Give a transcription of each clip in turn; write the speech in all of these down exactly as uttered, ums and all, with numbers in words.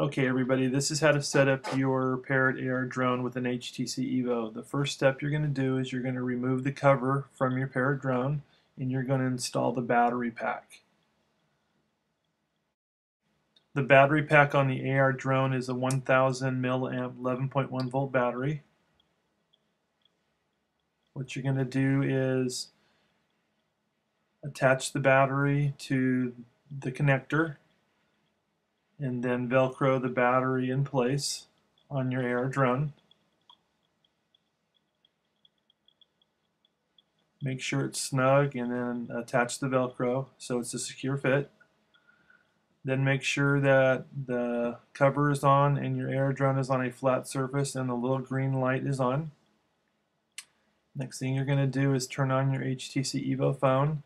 Okay everybody, this is how to set up your Parrot A R drone with an H T C EVO. The first step you're going to do is you're going to remove the cover from your Parrot drone and you're going to install the battery pack. The battery pack on the A R drone is a one thousand milliamp eleven point one volt battery. What you're going to do is attach the battery to the connector and then Velcro the battery in place on your A R drone. Make sure it's snug and then attach the Velcro so it's a secure fit. Then make sure that the cover is on and your A R drone is on a flat surface and the little green light is on. Next thing you're going to do is turn on your H T C EVO phone,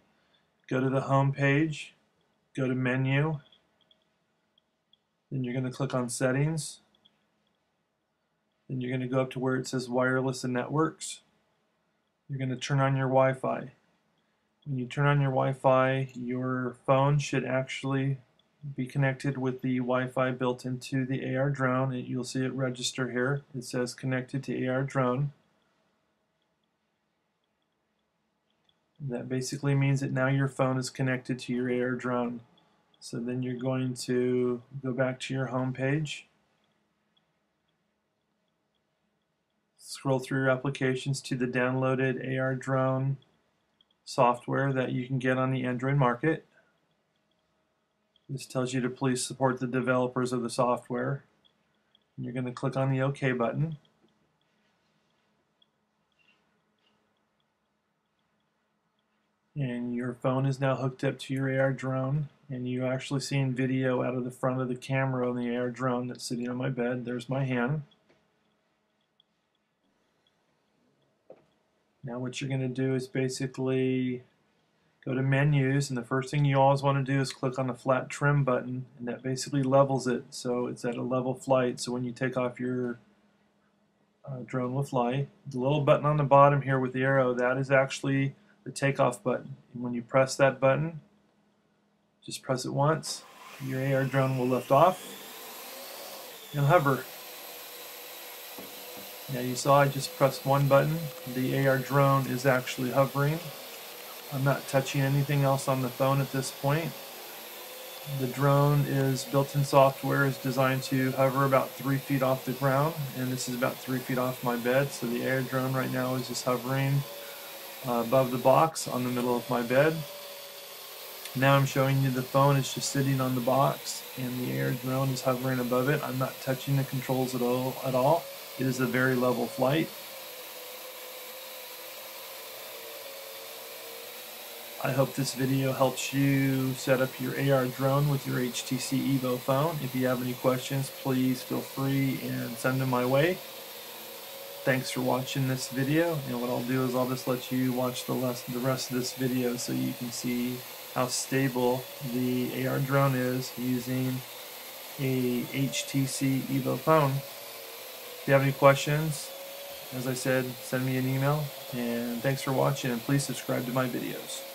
go to the home page, go to menu, then you're going to click on settings, then you're going to go up to where it says wireless and networks. You're going to turn on your Wi-Fi. When you turn on your Wi-Fi, your phone should actually be connected with the Wi-Fi built into the A R drone. And you'll see it register here. It says connected to A R drone. And that basically means that now your phone is connected to your A R drone. So then you're going to go back to your home page, scroll through your applications to the downloaded A R drone software that you can get on the Android Market. This tells you to please support the developers of the software. And you're going to click on the OK button. And your phone is now hooked up to your A R drone, and you're actually seeing video out of the front of the camera on the A R drone that's sitting on my bed. There's my hand. Now what you're going to do is basically go to menus, and the first thing you always want to do is click on the flat trim button, and that basically levels it, so it's at a level flight, so when you take off your uh, drone will fly. The little button on the bottom here with the arrow, that is actually the takeoff button, and when you press that button, just press it once, your A R drone will lift off and hover. Now you saw I just pressed one button, the A R drone is actually hovering. I'm not touching anything else on the phone at this point. The drone is built-in software, is designed to hover about three feet off the ground, and this is about three feet off my bed, so the A R drone right now is just hovering Uh, above the box on the middle of my bed. Now I'm showing you the phone is just sitting on the box and the A R drone is hovering above it. I'm not touching the controls at all. At all. It is a very level flight. I hope this video helps you set up your A R drone with your H T C EVO phone. If you have any questions, please feel free and send them my way. Thanks for watching this video, and what I'll do is I'll just let you watch the rest of this video so you can see how stable the A R drone is using a H T C EVO phone. If you have any questions, as I said, send me an email, and thanks for watching, and please subscribe to my videos.